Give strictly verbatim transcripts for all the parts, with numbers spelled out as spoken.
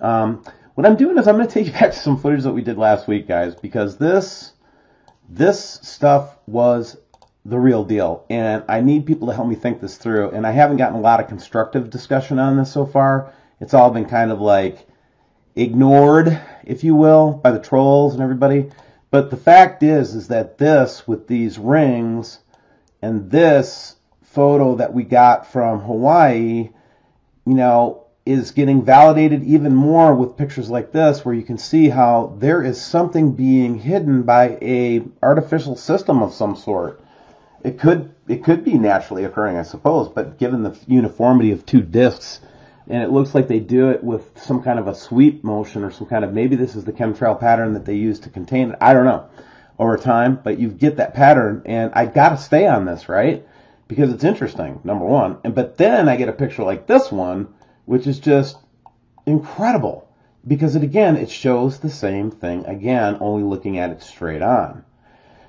Um, what I'm doing is I'm going to take you back to some footage that we did last week, guys, because this this stuff was the real deal, and I need people to help me think this through, and I haven't gotten a lot of constructive discussion on this so far. It's all been kind of like ignored, if you will, by the trolls and everybody. But the fact is, is that this, with these rings, and this photo that we got from Hawaii, you know, is getting validated even more with pictures like this, where you can see how there is something being hidden by a artificial system of some sort. It could it could be naturally occurring, I suppose, but given the uniformity of two disks, and it looks like they do it with some kind of a sweep motion or some kind of, maybe this is the chemtrail pattern that they use to contain it. I don't know, over time, but you get that pattern, and I gotta stay on this, right? Because it's interesting, number one, and but then I get a picture like this one, which is just incredible, because it again, it shows the same thing again, only looking at it straight on.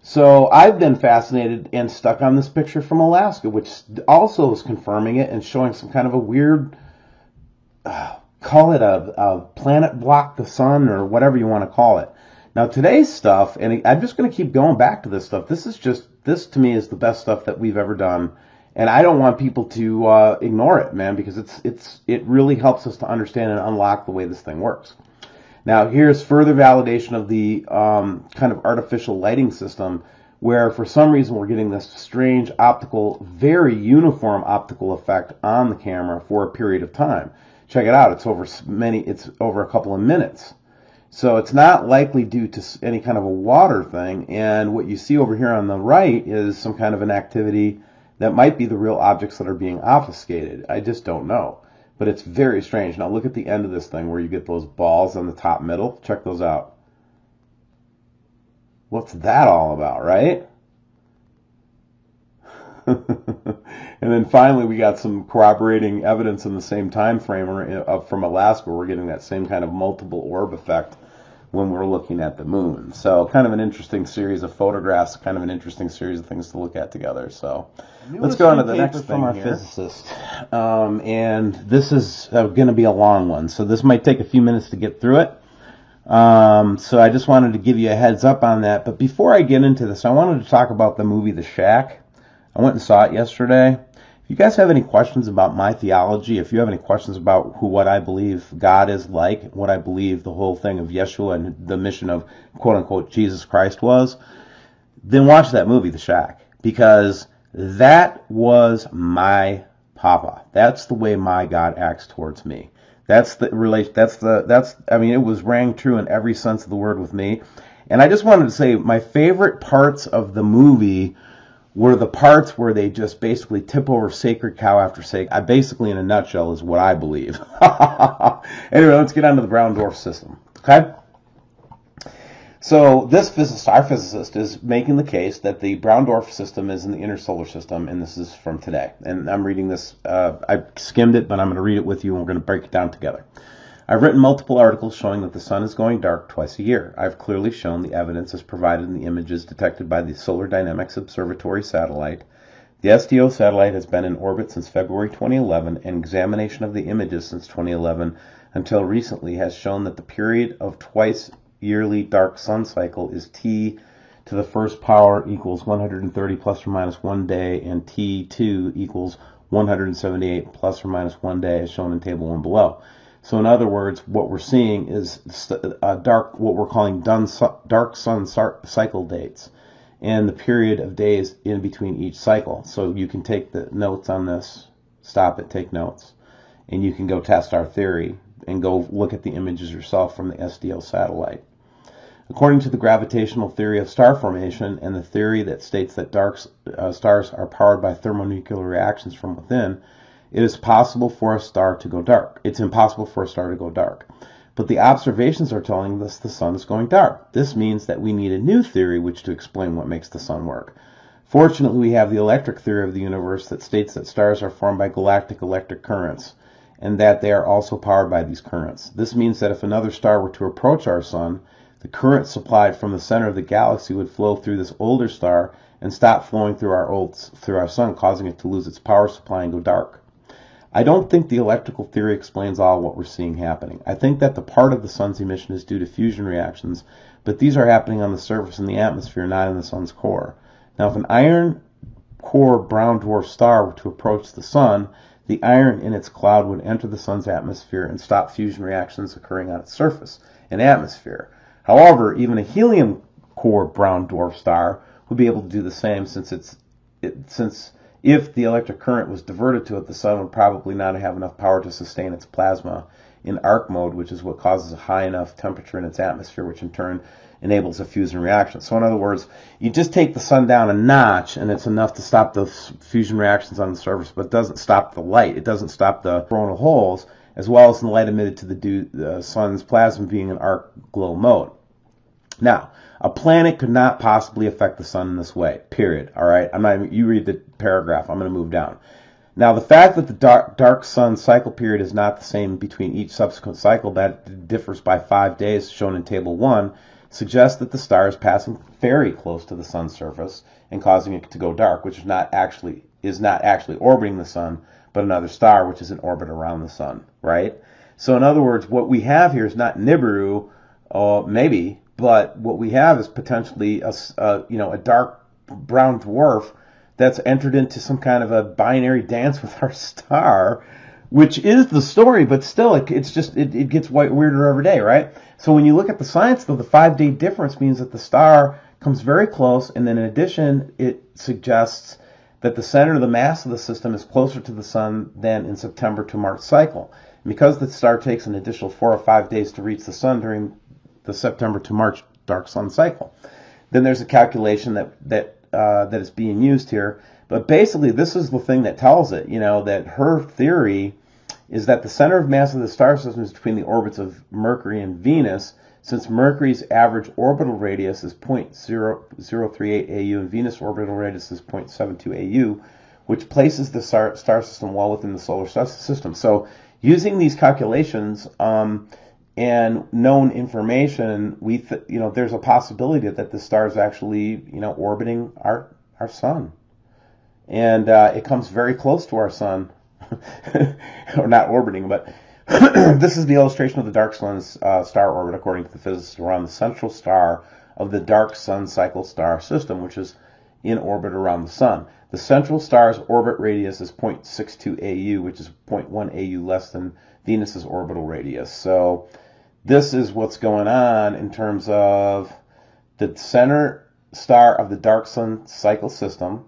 So I've been fascinated and stuck on this picture from Alaska, which also is confirming it and showing some kind of a weird, uh, call it a, a planet block the sun or whatever you want to call it. Now today's stuff, and I'm just going to keep going back to this stuff, this is just, this to me is the best stuff that we've ever done, and I don't want people to uh, ignore it, man, because it's it's it really helps us to understand and unlock the way this thing works. Now here's further validation of the um, kind of artificial lighting system, where for some reason we're getting this strange optical, very uniform optical effect on the camera for a period of time. Check it out, it's over many, it's over a couple of minutes. So it's not likely due to any kind of a water thing, and what you see over here on the right is some kind of an activity that might be the real objects that are being obfuscated. I just don't know, but it's very strange. Now look at the end of this thing where you get those balls on the top middle. Check those out. What's that all about, right? And then finally we got some corroborating evidence in the same time frame up from Alaska. We're getting that same kind of multiple orb effect when we're looking at the moon. So kind of an interesting series of photographs, kind of an interesting series of things to look at together. So let's go on to the next thing here. Physicist. Um, and this is uh, going to be a long one, so this might take a few minutes to get through it. Um, so I just wanted to give you a heads up on that. But before I get into this, I wanted to talk about the movie The Shack. I went and saw it yesterday. If you guys have any questions about my theology, if you have any questions about who, what I believe God is like, what I believe the whole thing of Yeshua and the mission of quote-unquote Jesus Christ was, then watch that movie, The Shack, because that was my papa. That's the way my God acts towards me. That's the relation. That's the, that's, I mean, it was rang true in every sense of the word with me. And I just wanted to say my favorite parts of the movie were the parts where they just basically tip over sacred cow after sacred. I basically, in a nutshell, is what I believe. Anyway, let's get on to the Brown Dwarf system, okay? So this physicist, our physicist, is making the case that the Brown Dwarf system is in the inner solar system, and this is from today. And I'm reading this. Uh, I skimmed it, but I'm going to read it with you, and we're going to break it down together. I've written multiple articles showing that the sun is going dark twice a year. I've clearly shown the evidence as provided in the images detected by the Solar Dynamics Observatory satellite. The S D O satellite has been in orbit since February twenty eleven, and examination of the images since twenty eleven until recently has shown that the period of twice yearly dark sun cycle is T to the first power equals one hundred thirty plus or minus one day, and T two equals one hundred seventy-eight plus or minus one day, as shown in table one below. So in other words, what we're seeing is a dark, what we're calling dark sun cycle dates, and the period of days in between each cycle. So you can take the notes on this, stop it, take notes, and you can go test our theory and go look at the images yourself from the S D O satellite. According to the gravitational theory of star formation and the theory that states that dark uh, stars are powered by thermonuclear reactions from within, It is possible for a star to go dark. It's impossible for a star to go dark. But the observations are telling us the sun is going dark. This means that we need a new theory which to explain what makes the sun work. Fortunately, we have the electric theory of the universe that states that stars are formed by galactic electric currents and that they are also powered by these currents. This means that if another star were to approach our sun, the current supplied from the center of the galaxy would flow through this older star and stop flowing through our old, through our sun, causing it to lose its power supply and go dark. I don't think the electrical theory explains all what we're seeing happening. I think that the part of the sun's emission is due to fusion reactions, but these are happening on the surface in the atmosphere, not in the sun's core. Now, if an iron core brown dwarf star were to approach the sun, the iron in its cloud would enter the sun's atmosphere and stop fusion reactions occurring on its surface and atmosphere. However, even a helium core brown dwarf star would be able to do the same, since it's it, since if the electric current was diverted to it, the sun would probably not have enough power to sustain its plasma in arc mode, which is what causes a high enough temperature in its atmosphere, which in turn enables a fusion reaction. So in other words, you just take the sun down a notch, and it's enough to stop the fusion reactions on the surface, but it doesn't stop the light. It doesn't stop the coronal holes, as well as the light emitted to the, dew, the sun's plasma being in arc glow mode. Now, a planet could not possibly affect the sun in this way, period. All right, I'm not, you read the paragraph. I'm going to move down. Now, the fact that the dark, dark sun cycle period is not the same between each subsequent cycle, that differs by five days, shown in Table one, suggests that the star is passing very close to the sun's surface and causing it to go dark, which is not actually is not actually orbiting the sun, but another star which is in orbit around the sun, right? So in other words, what we have here is not Nibiru, uh, maybe, but what we have is potentially a, a you know a dark brown dwarf that's entered into some kind of a binary dance with our star, which is the story. But still, it, it's just it, it gets weirder every day, right? So when you look at the science, though, the five-day difference means that the star comes very close, and then in addition, it suggests that the center of the mass of the system is closer to the sun than in September to March cycle. And because the star takes an additional four or five days to reach the sun during the September to March dark sun cycle. Then there's a calculation that that uh, that is being used here, but basically this is the thing that tells it, you know, that her theory is that the center of mass of the star system is between the orbits of Mercury and Venus, since Mercury's average orbital radius is zero point zero three eight A U and Venus' orbital radius is zero point seven two A U, which places the star, star system well within the solar system. So using these calculations, um, and known information, we th you know there's a possibility that the star is actually you know orbiting our our sun, and uh, it comes very close to our sun, or not orbiting, but this is the illustration of the dark sun's uh, star orbit according to the physicists around the central star of the dark sun cycle star system, which is in orbit around the sun. The central star's orbit radius is zero point six two A U, which is zero point one A U less than Venus's orbital radius. So this is what's going on in terms of the center star of the dark sun cycle system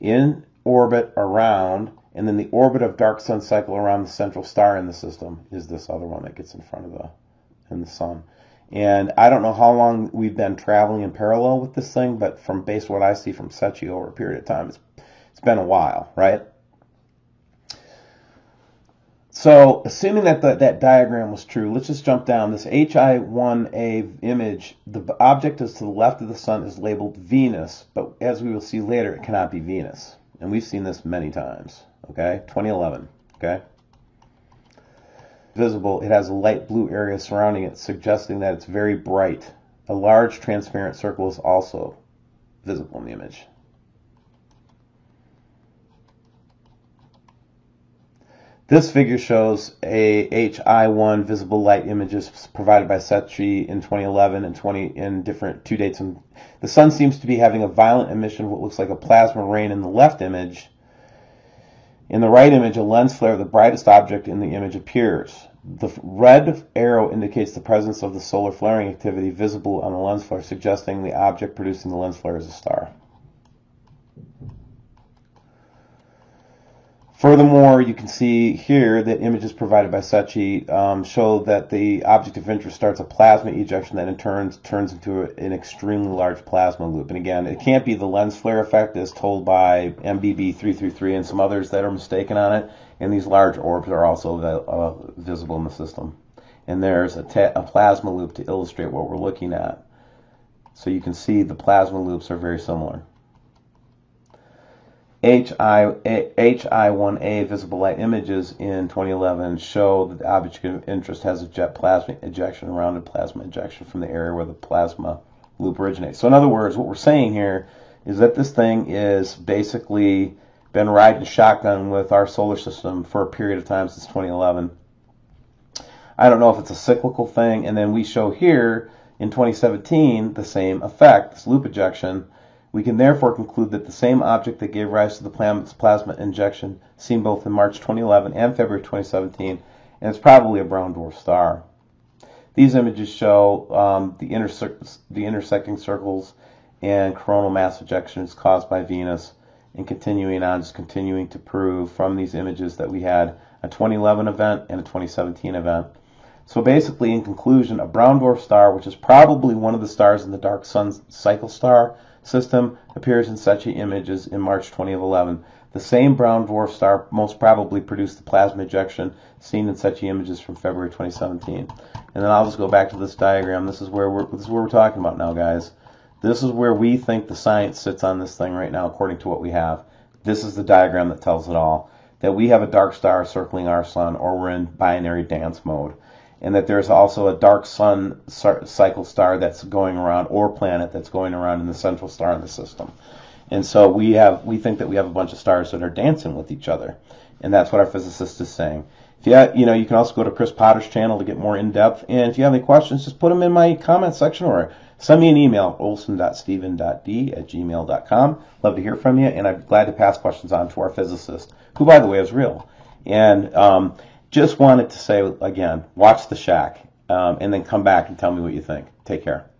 in orbit around, and then the orbit of dark sun cycle around the central star in the system is this other one that gets in front of the in the sun. And I don't know how long we've been traveling in parallel with this thing, but from based what I see from Secchi over a period of time, it's, it's been a while, right? So assuming that the, that diagram was true, let's just jump down. This H I one A image, the object is to the left of the sun is labeled Venus, but as we will see later, it cannot be Venus. And we've seen this many times, okay? twenty eleven, okay? Visible, it has a light blue area surrounding it, suggesting that it's very bright. A large transparent circle is also visible in the image. This figure shows a H I one visible light images provided by Secchi in twenty eleven and twenty in different two dates. And the sun seems to be having a violent emission of what looks like a plasma rain in the left image. In the right image, a lens flare of the brightest object in the image appears. The red arrow indicates the presence of the solar flaring activity visible on the lens flare, suggesting the object producing the lens flare is a star. Furthermore, you can see here that images provided by Secchi um, show that the object of interest starts a plasma ejection that in turn turns into a, an extremely large plasma loop. And again, it can't be the lens flare effect as told by M B B three three three and some others that are mistaken on it. And these large orbs are also uh, visible in the system. And there's a, a plasma loop to illustrate what we're looking at. So you can see the plasma loops are very similar. H I one A visible light images in twenty eleven show that the object of interest has a jet plasma ejection, rounded plasma ejection from the area where the plasma loop originates. So in other words, what we're saying here is that this thing is basically been riding shotgun with our solar system for a period of time since twenty eleven. I don't know if it's a cyclical thing. And then we show here in twenty seventeen the same effect, this loop ejection. We can therefore conclude that the same object that gave rise to the planet's plasma injection seen both in March twenty eleven and February twenty seventeen, and it's probably a brown dwarf star. These images show um, the, interse the intersecting circles and coronal mass ejections caused by Venus, and continuing on, just continuing to prove from these images that we had a twenty eleven event and a twenty seventeen event. So basically, in conclusion, a brown dwarf star, which is probably one of the stars in the dark sun cycle star system, appears in Secchi images in March twenty eleven. The same brown dwarf star most probably produced the plasma ejection seen in Secchi images from February twenty seventeen. And then I'll just go back to this diagram. This is where we're, this is where we're talking about now, guys. This is where we think the science sits on this thing right now, according to what we have. This is the diagram that tells it all, that we have a dark star circling our sun, or we're in binary dance mode. And that there's also a dark sun cycle star that's going around, or planet that's going around, in the central star in the system. And so we have, we think that we have a bunch of stars that are dancing with each other, and that's what our physicist is saying. If you have, you know, you can also go to Chris Potter's channel to get more in depth. And if you have any questions, just put them in my comment section or send me an email, olson dot steven dot d at gmail dot com. Love to hear from you, and I'd be glad to pass questions on to our physicist, who, by the way, is real. And um, just wanted to say, again, watch The Shack, um, and then come back and tell me what you think. Take care.